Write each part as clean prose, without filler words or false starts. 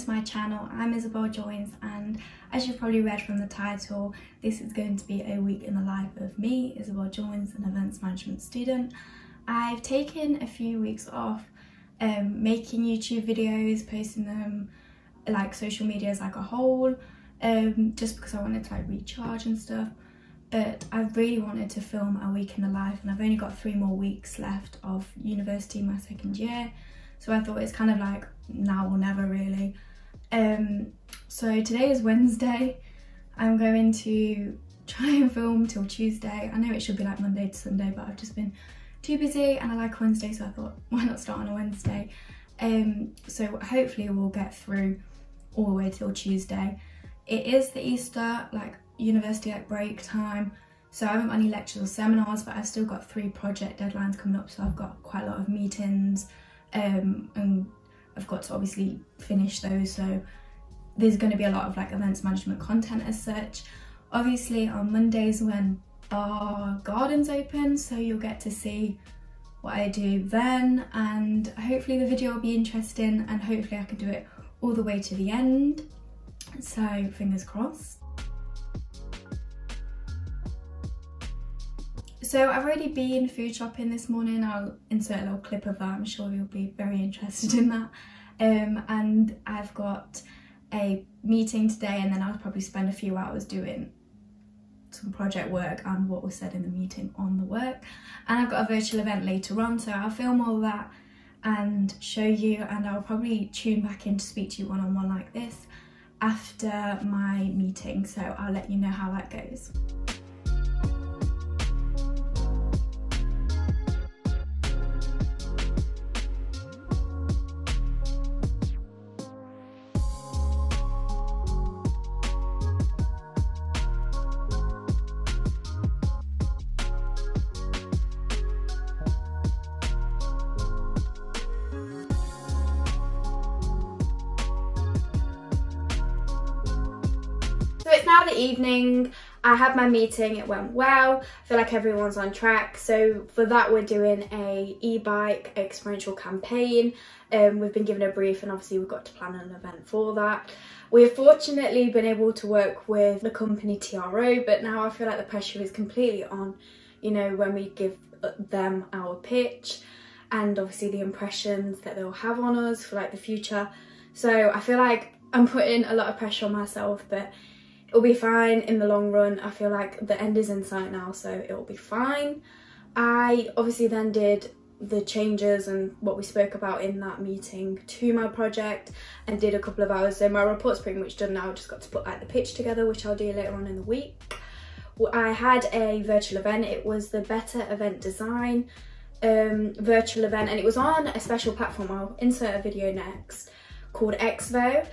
to my channel. I'm Isabel Joynes, and as you've probably read from the title, this is going to be a week in the life of me, Isabel Joynes, an events management student. I've taken a few weeks off making YouTube videos, posting them, like social media as like a whole, just because I wanted to like recharge and stuff. But I really wanted to film a week in the life, and I've only got 3 more weeks left of university, my 2nd year. So I thought it's kind of like now or never really. So today is Wednesday. I'm going to try and film till Tuesday. I know it should be like Monday to Sunday, but I've just been too busy, and I like Wednesday, so I thought why not start on a Wednesday. So hopefully we'll get through all the way till Tuesday. It is the Easter like university like break time, so I haven't got any lectures or seminars, but I've still got 3 project deadlines coming up, so I've got quite a lot of meetings. And I've got to obviously finish those, so there's going to be a lot of like events management content as such. Obviously on Mondays when our garden's open, so you'll get to see what I do then, and hopefully the video will be interesting, and hopefully I can do it all the way to the end, so fingers crossed. So I've already been food shopping this morning. I'll insert a little clip of that, I'm sure you'll be very interested in that. And I've got a meeting today, and then I'll probably spend a few hours doing some project work and what was said in the meeting on the work. And I've got a virtual event later on, so I'll film all that and show you, and I'll probably tune back in to speak to you one-on-one like this after my meeting, so I'll let you know how that goes. Now the evening, I had my meeting, it went well, I feel like everyone's on track. So for that we're doing a e-bike experiential campaign, we've been given a brief, and obviously we've got to plan an event for that. We've fortunately been able to work with the company TRO, but now I feel like the pressure is completely on, you know, when we give them our pitch and obviously the impressions that they'll have on us for like the future. So I feel like I'm putting a lot of pressure on myself, but it'll be fine in the long run. I feel like the end is in sight now, so it'll be fine. I obviously then did the changes and what we spoke about in that meeting to my project, and did a couple of hours. So my report's pretty much done now, I just got to put like the pitch together, which I'll do later on in the week. I had a virtual event, it was the Better Event Design virtual event, and it was on a special platform, I'll insert a video next, called Exvo.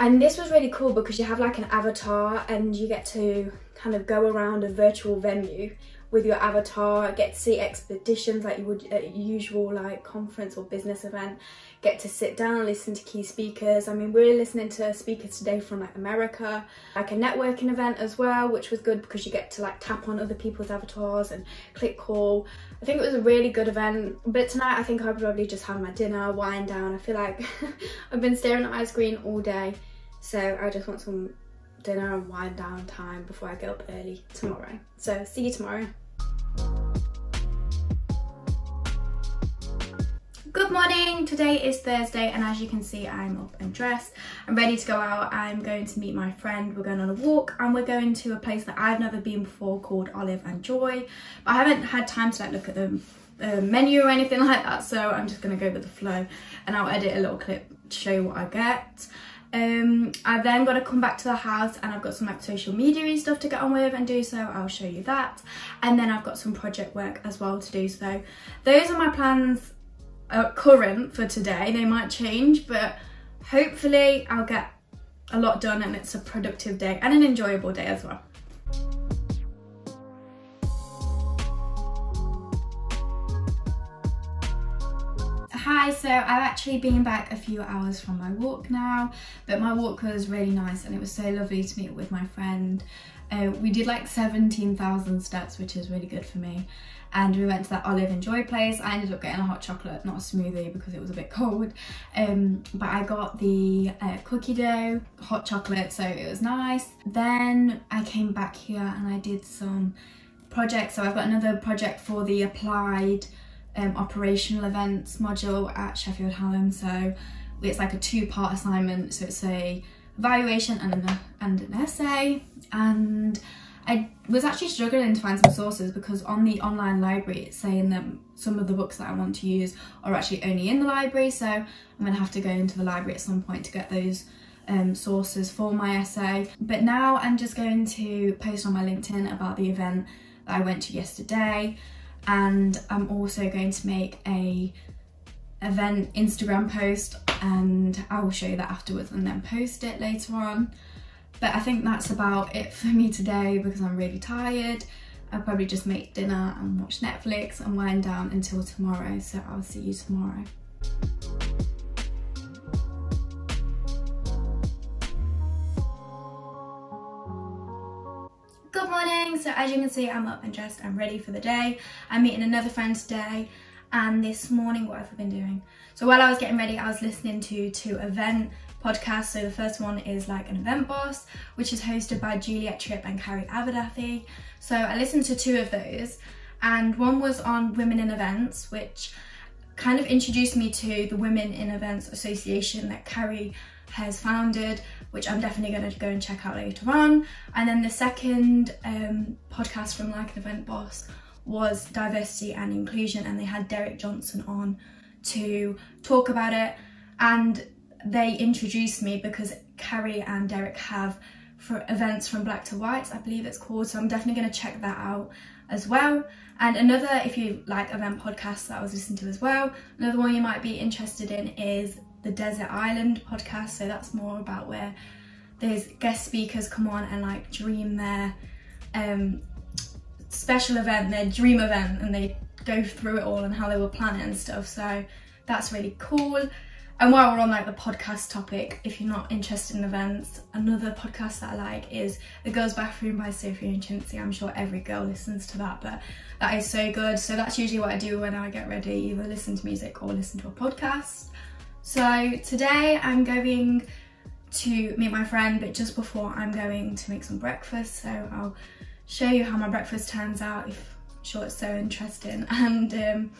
And this was really cool because you have like an avatar, and you get to kind of go around a virtual venue with your avatar, get to see expeditions like you would at your usual like conference or business event, get to sit down and listen to key speakers. I mean, we're listening to speakers today from like America, like a networking event as well, which was good because you get to like tap on other people's avatars and click call. I think it was a really good event, but tonight I think I'll probably just have my dinner, wind down. I feel like I've been staring at my screen all day. So I just want some dinner and wind down time before I get up early tomorrow. So see you tomorrow. Good morning, today is Thursday, and as you can see I'm up and dressed. I'm ready to go out, I'm going to meet my friend, we're going on a walk, and we're going to a place that I've never been before called Olive and Joy. But I haven't had time to like look at the menu or anything like that, so I'm just going to go with the flow, and I'll edit a little clip to show you what I get. I've then got to come back to the house, and I've got some like social media-y stuff to get on with and do, so I'll show you that. And then I've got some project work as well to do, so those are my plans current for today. They might change, but hopefully I'll get a lot done, and it's a productive day and an enjoyable day as well. Hi, so I've actually been back a few hours from my walk now, but my walk was really nice, and it was so lovely to meet with my friend. We did like 17,000 steps, which is really good for me. And we went to that Olive and Joy place. I ended up getting a hot chocolate, not a smoothie because it was a bit cold. But I got the cookie dough, hot chocolate, so it was nice. Then I came back here and I did some projects. So I've got another project for the applied operational events module at Sheffield Hallam. So it's like a two-part assignment. So it's a evaluation and an essay. And I was actually struggling to find some sources because on the online library it's saying that some of the books that I want to use are actually only in the library, so I'm going to have to go into the library at some point to get those sources for my essay. But now I'm just going to post on my LinkedIn about the event that I went to yesterday, and I'm also going to make a event Instagram post, and I will show you that afterwards and then post it later on. But I think that's about it for me today because I'm really tired. I'll probably just make dinner and watch Netflix and wind down until tomorrow. So I'll see you tomorrow. Good morning. So as you can see, I'm up and dressed. I'm ready for the day. I'm meeting another friend today. And this morning, what have I been doing? So while I was getting ready, I was listening to two event podcasts. So the first one is Like an Event Boss, which is hosted by Juliet Tripp and Carrie Avodafi. So I listened to two of those, and one was on Women in Events, which kind of introduced me to the Women in Events Association that Carrie has founded, which I'm definitely going to go and check out later on. And then the second podcast from Like an Event Boss was Diversity and Inclusion, and they had Derek Johnson on to talk about it, and they introduced me because Carrie and Derek have for events from Black to Whites, I believe it's called, so I'm definitely going to check that out as well. And another, if you like event podcasts that I was listening to as well, another one you might be interested in is the Desert Island podcast. So that's more about where there's guest speakers come on and like dream their special event, their dream event, and they go through it all and how they will plan it and stuff, so that's really cool. And while we're on like the podcast topic, if you're not interested in events, another podcast that I like is The Girls' Bathroom by Sophie and Chintzy. I'm sure every girl listens to that, but that is so good. So that's usually what I do when I get ready, either listen to music or listen to a podcast. So today I'm going to meet my friend, but just before I'm going to make some breakfast, so I'll show you how my breakfast turns out. I'm sure it's so interesting, and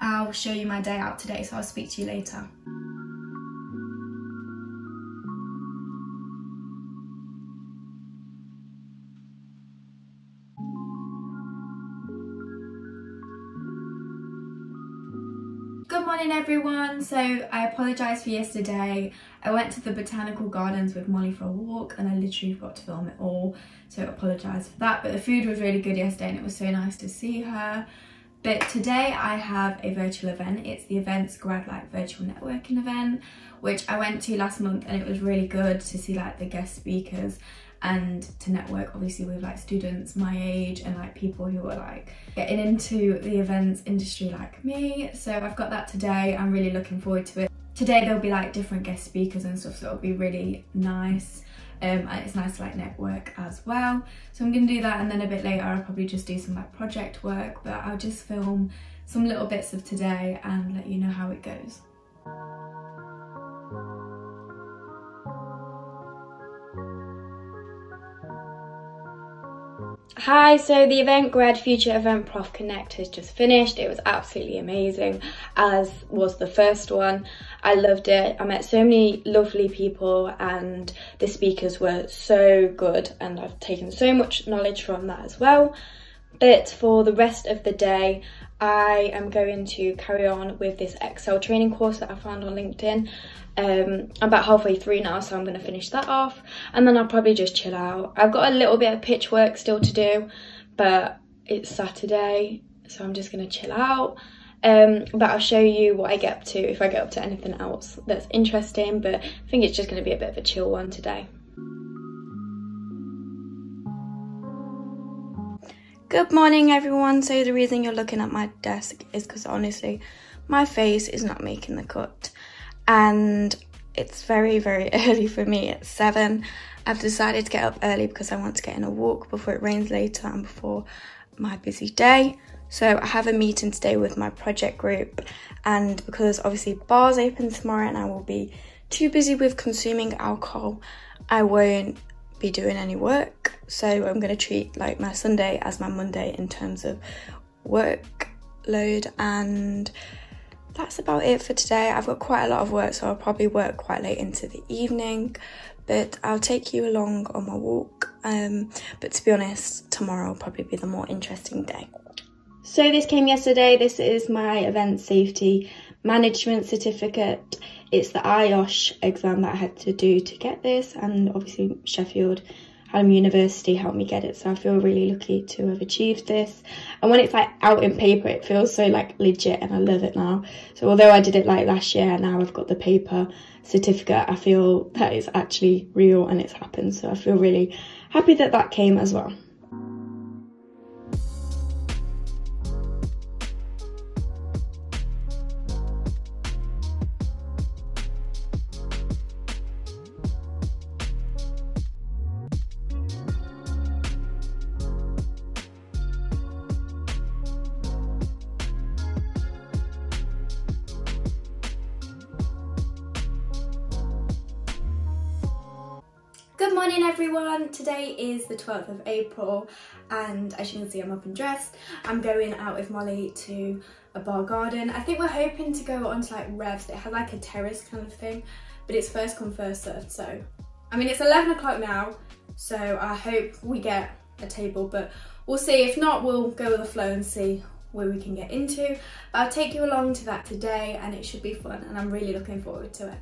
I'll show you my day out today, so I'll speak to you later. Good morning everyone. So I apologise for yesterday. I went to the botanical gardens with Molly for a walk and I literally forgot to film it all, so I apologise for that, but the food was really good yesterday and it was so nice to see her. But today I have a virtual event. It's the Events Grad like virtual networking event, which I went to last month, and it was really good to see like the guest speakers and to network obviously with like students my age and like people who are like getting into the events industry like me. So I've got that today. I'm really looking forward to it. Today there'll be like different guest speakers and stuff, so it'll be really nice. And it's nice to like network as well. So I'm gonna do that, and then a bit later I'll probably just do some like project work, but I'll just film some little bits of today and let you know how it goes. Hi, so the Event Grad Future Event Prof Connect has just finished. It was absolutely amazing, as was the first one. I loved it. I met so many lovely people and the speakers were so good, and I've taken so much knowledge from that as well. But for the rest of the day, I am going to carry on with this Excel training course that I found on LinkedIn. I'm about halfway through now, so I'm going to finish that off, and then I'll probably just chill out. I've got a little bit of pitch work still to do, but it's Saturday, so I'm just going to chill out. But I'll show you what I get up to if I get up to anything else that's interesting, but I think it's just going to be a bit of a chill one today. Good morning everyone. So the reason you're looking at my desk is because honestly my face is not making the cut, and it's very, very early for me. It's 7 I've decided to get up early because I want to get in a walk before it rains later and before my busy day. So I have a meeting today with my project group, and because obviously bars open tomorrow and I will be too busy with consuming alcohol, I won't be doing any work. So I'm going to treat like my Sunday as my Monday in terms of workload, and that's about it for today. I've got quite a lot of work, so I'll probably work quite late into the evening, but I'll take you along on my walk. But to be honest, tomorrow will probably be the more interesting day. So this came yesterday. This is my event safety management certificate. It's the IOSH exam that I had to do to get this, and obviously Sheffield Hallam University helped me get it, so I feel really lucky to have achieved this. And when it's like out in paper, it feels so like legit, and I love it now. So although I did it like last year, now I've got the paper certificate, I feel that it's actually real and it's happened, so I feel really happy that that came as well. Good morning everyone, today is the 12th of April and as you can see I'm up and dressed. I'm going out with Molly to a bar garden. I think we're hoping to go onto like Revs, it has like a terrace kind of thing, but it's first come first served, so. I mean it's 11 o'clock now, so I hope we get a table, but we'll see. If not, we'll go with the flow and see where we can get into. But I'll take you along to that today and it should be fun and I'm really looking forward to it.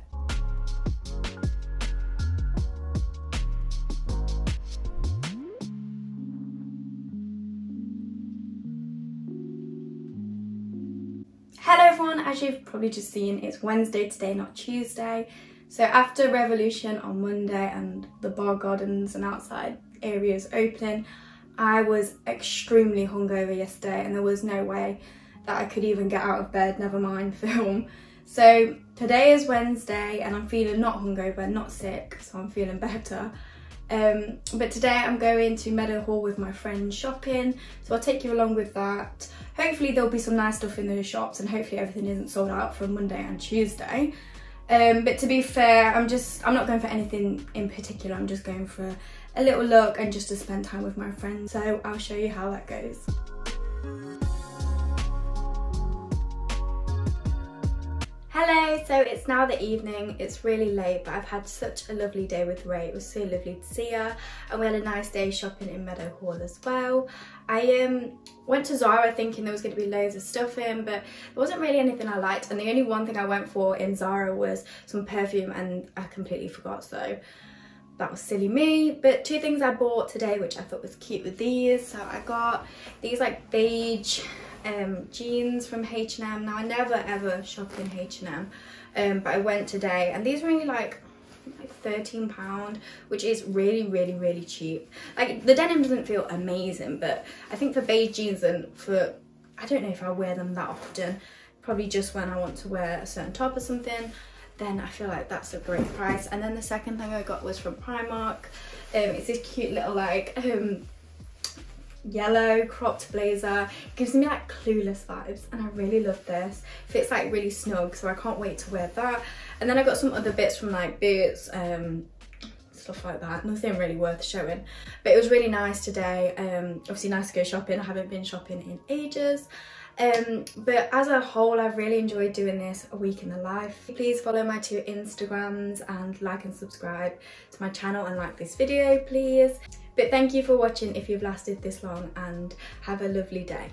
Hello everyone, as you've probably just seen, it's Wednesday today, not Tuesday. So after Revolution on Monday and the bar gardens and outside areas opening, I was extremely hungover yesterday and there was no way that I could even get out of bed, never mind film. So today is Wednesday and I'm feeling not hungover, not sick, so I'm feeling better. But today I'm going to Meadowhall with my friend shopping, so I'll take you along with that. Hopefully there'll be some nice stuff in those shops and hopefully everything isn't sold out for Monday and Tuesday. But to be fair, I'm not going for anything in particular, I'm just going for a little look and just to spend time with my friends, so I'll show you how that goes. Hello, so it's now the evening, it's really late, but I've had such a lovely day with Ray. It was so lovely to see her and we had a nice day shopping in Meadowhall as well. I went to Zara thinking there was going to be loads of stuff in, but there wasn't really anything I liked, and the only one thing I went for in Zara was some perfume and I completely forgot, so that was silly me. But two things I bought today which I thought was cute with these, so I got these like beige jeans from H&M. Now I never ever shop in H&M, but I went today and these were only like £13, which is really cheap. Like the denim doesn't feel amazing, but I think for beige jeans and for, I don't know if I wear them that often, probably just when I want to wear a certain top or something, then I feel like that's a great price. And then the second thing I got was from Primark. It's this cute little like yellow cropped blazer. It gives me like Clueless vibes and I really love this. Fits like really snug, so I can't wait to wear that. And then I got some other bits from like Boots, stuff like that, nothing really worth showing, but it was really nice today. Obviously nice to go shopping, I haven't been shopping in ages. But as a whole, I've really enjoyed doing this a week in the life. Please follow my two Instagrams and like and subscribe to my channel and like this video, please. But thank you for watching if you've lasted this long and have a lovely day.